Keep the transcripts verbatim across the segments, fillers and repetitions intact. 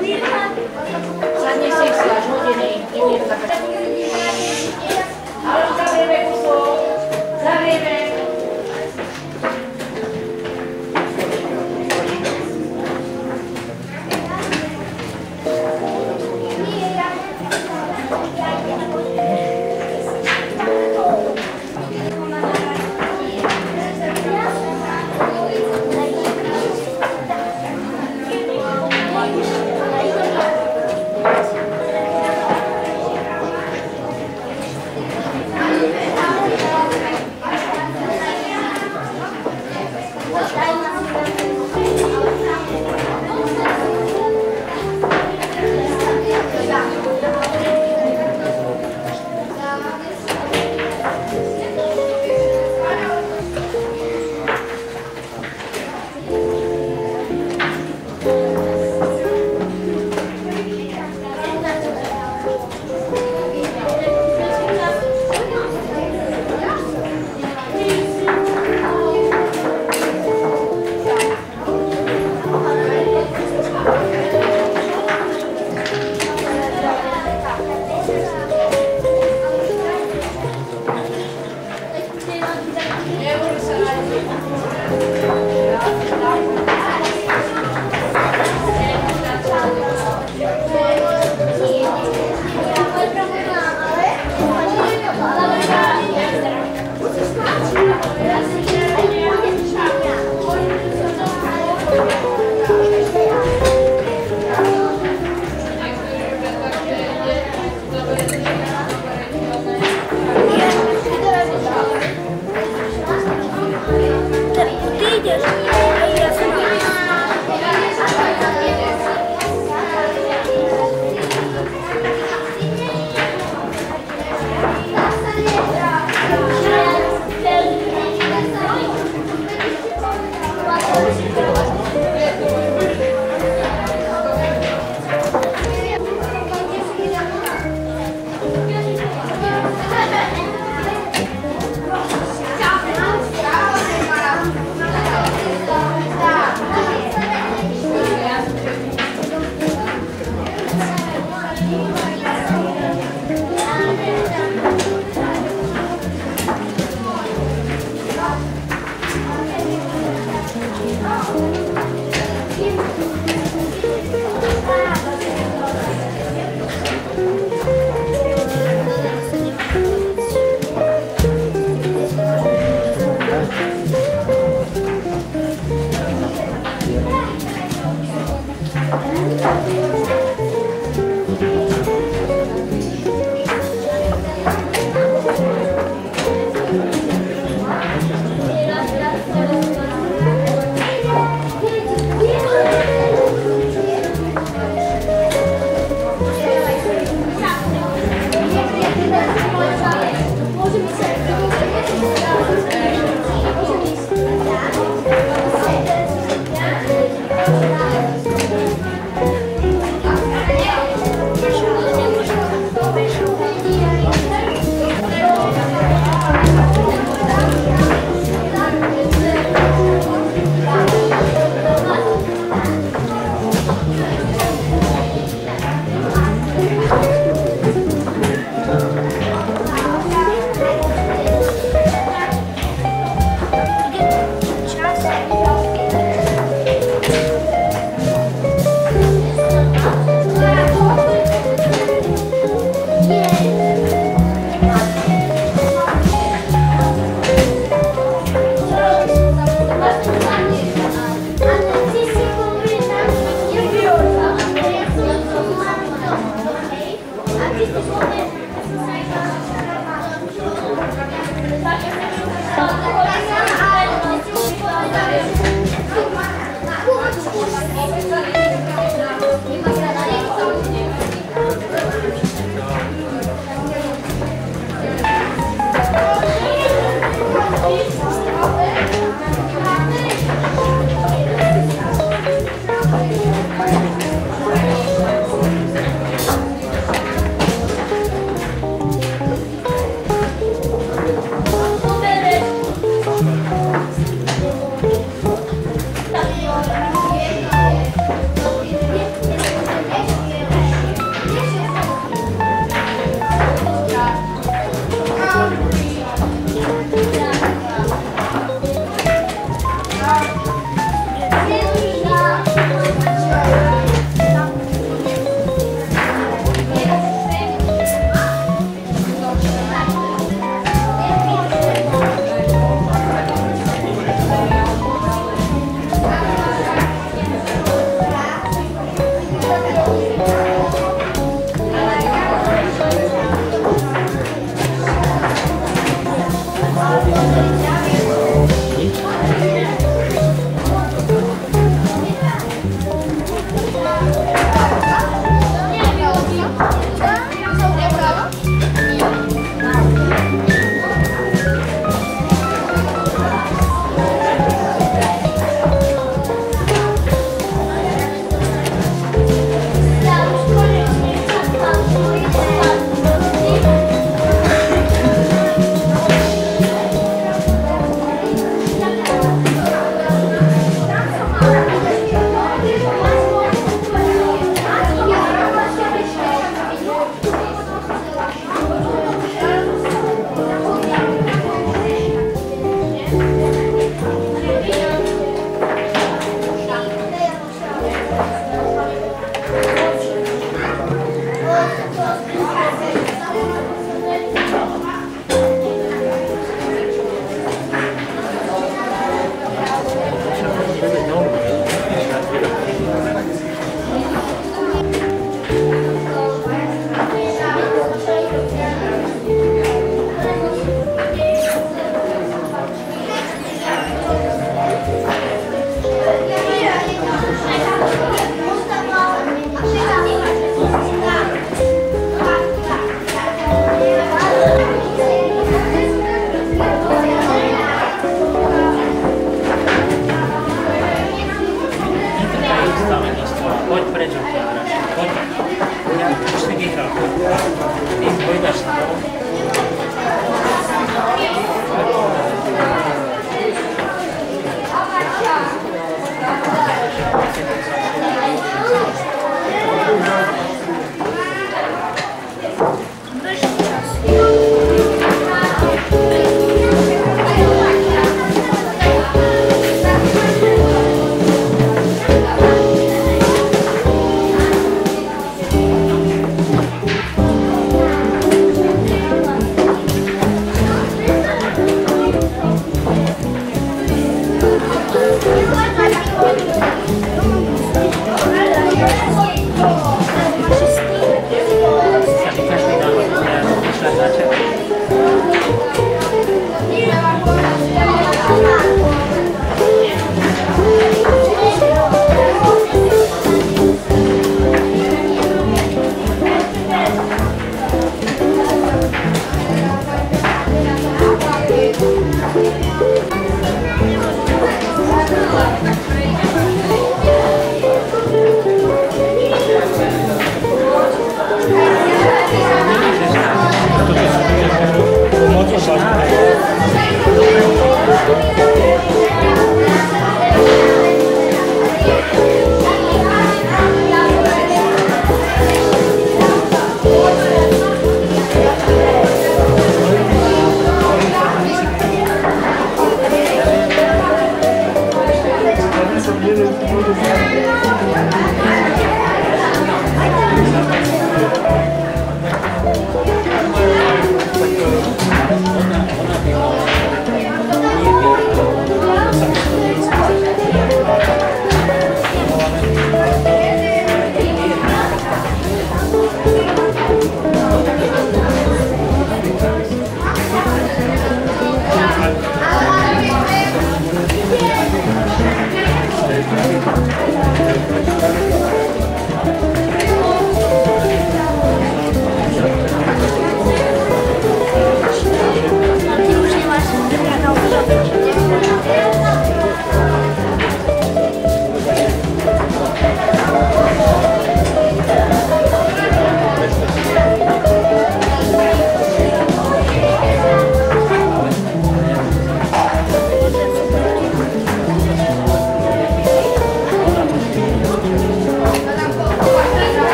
I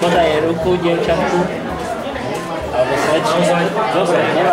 Podaję ruku dziewczynku, albo słodź. Dobra, nie ma.